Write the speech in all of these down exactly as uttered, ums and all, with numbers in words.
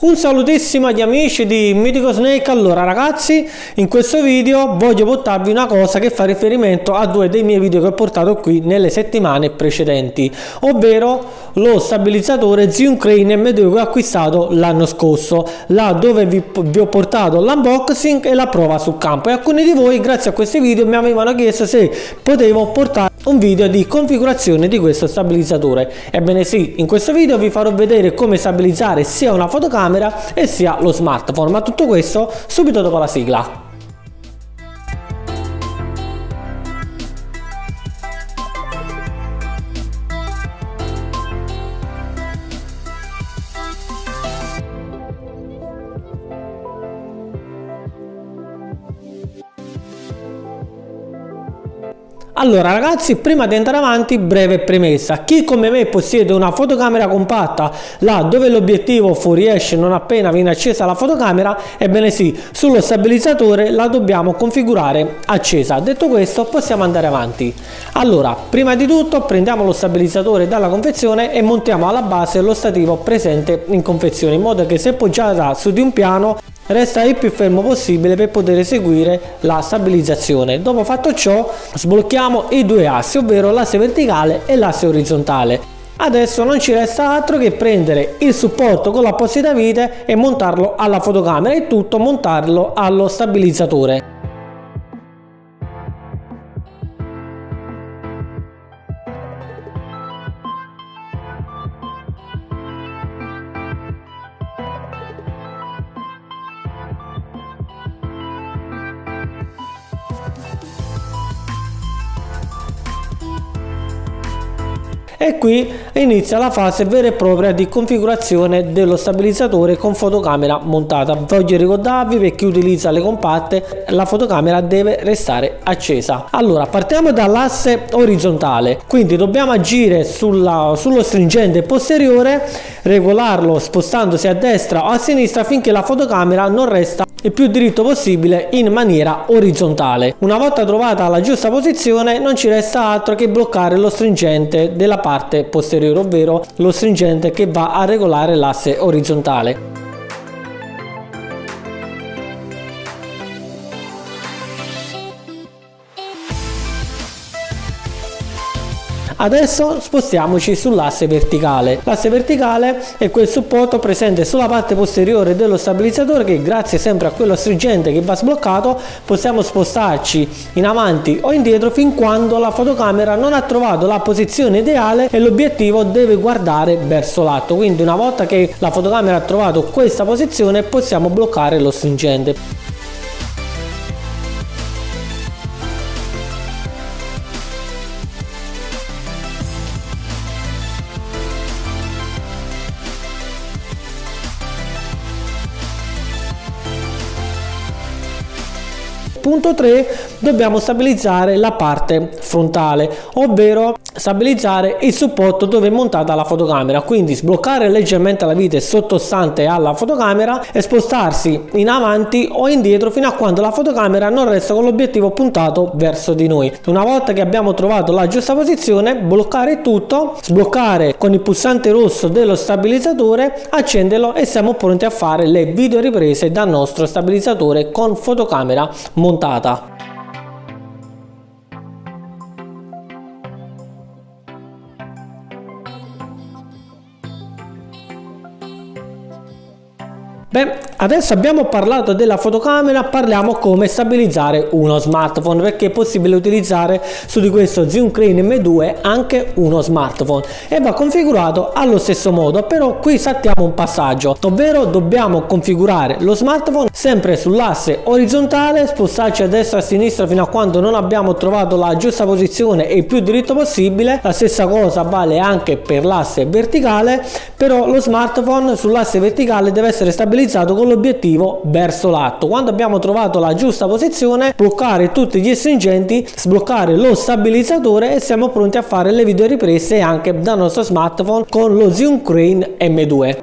Un salutissimo agli amici di Mitico Snake. Allora ragazzi, in questo video voglio portarvi una cosa che fa riferimento a due dei miei video che ho portato qui nelle settimane precedenti, ovvero lo stabilizzatore Zhiyun Crane M due che ho acquistato l'anno scorso, là dove vi, vi ho portato l'unboxing e la prova sul campo. E alcuni di voi, grazie a questi video, mi avevano chiesto se potevo portare un video di configurazione di questo stabilizzatore. Ebbene sì, in questo video vi farò vedere come stabilizzare sia una fotocamera e sia lo smartphone, ma tutto questo subito dopo la sigla. Allora ragazzi, prima di andare avanti, breve premessa: chi come me possiede una fotocamera compatta, là dove l'obiettivo fuoriesce non appena viene accesa la fotocamera, ebbene sì, sullo stabilizzatore la dobbiamo configurare accesa. Detto questo, possiamo andare avanti. Allora, prima di tutto prendiamo lo stabilizzatore dalla confezione e montiamo alla base lo stativo presente in confezione, in modo che se poggiata su di un piano resta il più fermo possibile per poter eseguire la stabilizzazione. Dopo fatto ciò, sblocchiamo i due assi, ovvero l'asse verticale e l'asse orizzontale. Adesso non ci resta altro che prendere il supporto con l'apposita vite e montarlo alla fotocamera e tutto montarlo allo stabilizzatore. E qui inizia la fase vera e propria di configurazione dello stabilizzatore con fotocamera montata. Voglio ricordarvi, per chi utilizza le compatte, la fotocamera deve restare accesa. Allora, partiamo dall'asse orizzontale, quindi dobbiamo agire sulla, sullo stringente posteriore, regolarlo spostandosi a destra o a sinistra finché la fotocamera non resta il più dritto possibile in maniera orizzontale. Una volta trovata la giusta posizione, non ci resta altro che bloccare lo stringente della parte posteriore, ovvero lo stringente che va a regolare l'asse orizzontale. Adesso spostiamoci sull'asse verticale. L'asse verticale è quel supporto presente sulla parte posteriore dello stabilizzatore che, grazie sempre a quello stringente che va sbloccato, possiamo spostarci in avanti o indietro fin quando la fotocamera non ha trovato la posizione ideale e l'obiettivo deve guardare verso l'alto. Quindi una volta che la fotocamera ha trovato questa posizione, possiamo bloccare lo stringente. Punto tre, dobbiamo stabilizzare la parte frontale, ovvero stabilizzare il supporto dove è montata la fotocamera, quindi sbloccare leggermente la vite sottostante alla fotocamera e spostarsi in avanti o indietro fino a quando la fotocamera non resta con l'obiettivo puntato verso di noi. Una volta che abbiamo trovato la giusta posizione, bloccare tutto, sbloccare con il pulsante rosso dello stabilizzatore, accenderlo e siamo pronti a fare le video riprese dal nostro stabilizzatore con fotocamera montata. Beh, adesso abbiamo parlato della fotocamera, parliamo come stabilizzare uno smartphone, perché è possibile utilizzare su di questo Zhiyun Crane M due anche uno smartphone e va configurato allo stesso modo. Però qui saltiamo un passaggio, ovvero dobbiamo configurare lo smartphone sempre sull'asse orizzontale, spostarci a destra e a sinistra fino a quando non abbiamo trovato la giusta posizione e il più dritto possibile. La stessa cosa vale anche per l'asse verticale, però lo smartphone sull'asse verticale deve essere stabilizzato con l'obiettivo verso l'alto. Quando abbiamo trovato la giusta posizione, bloccare tutti gli stringenti, sbloccare lo stabilizzatore e siamo pronti a fare le video riprese anche dal nostro smartphone con lo Zhiyun Crane M due.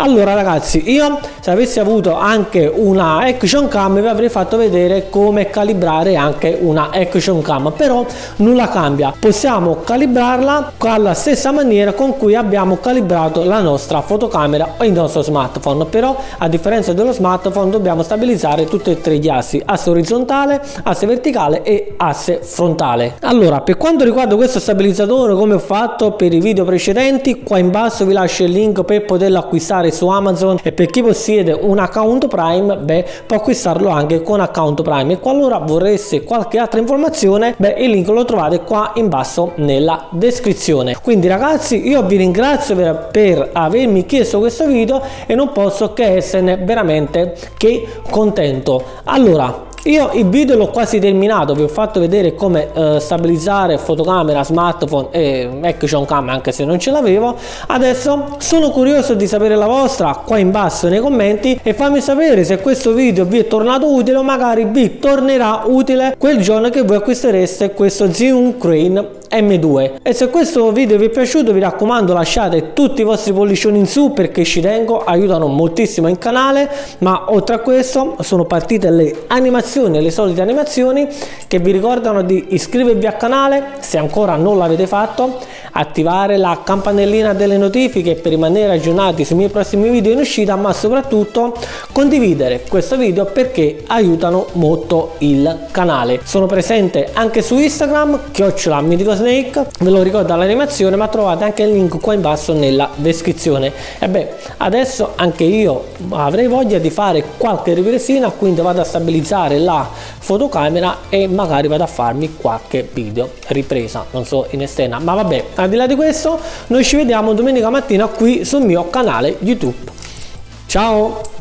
Allora ragazzi, io se avessi avuto anche una action cam vi avrei fatto vedere come calibrare anche una action cam, però nulla cambia, possiamo calibrarla alla stessa maniera con cui abbiamo calibrato la nostra fotocamera o il nostro smartphone, però a differenza dello smartphone dobbiamo stabilizzare tutti e tre gli assi, asse orizzontale, asse verticale e asse frontale. Allora, per quanto riguarda questo stabilizzatore, come ho fatto per i video precedenti, qua in basso vi lascio il link per poterlo acquistare su Amazon, e per chi possiede un account Prime, beh, può acquistarlo anche con account Prime, e qualora vorreste qualche altra informazione, beh, il link lo trovate qua in basso nella descrizione. Quindi ragazzi, io vi ringrazio per, per avermi chiesto questo video e non posso che esserne veramente che contento. Allora, io il video l'ho quasi terminato, vi ho fatto vedere come eh, stabilizzare fotocamera, smartphone e action cam anche se non ce l'avevo. Adesso sono curioso di sapere la vostra qua in basso nei commenti, e fammi sapere se questo video vi è tornato utile o magari vi tornerà utile quel giorno che voi acquistereste questo Zhiyun Crane M due. E se questo video vi è piaciuto, vi raccomando, lasciate tutti i vostri pollicioni in su perché ci tengo, aiutano moltissimo il canale. Ma oltre a questo sono partite le animazioni, le solite animazioni che vi ricordano di iscrivervi al canale se ancora non l'avete fatto, attivare la campanellina delle notifiche per rimanere aggiornati sui miei prossimi video in uscita, ma soprattutto condividere questo video perché aiutano molto il canale. Sono presente anche su Instagram, chiocciola Mitico Snake, ve lo ricordo l'animazione, ma trovate anche il link qua in basso nella descrizione. E beh, adesso anche io avrei voglia di fare qualche ripresina, quindi vado a stabilizzare la fotocamera e magari vado a farmi qualche video ripresa, non so, in esterna, ma vabbè, al di là di questo noi ci vediamo domenica mattina qui sul mio canale YouTube. Ciao!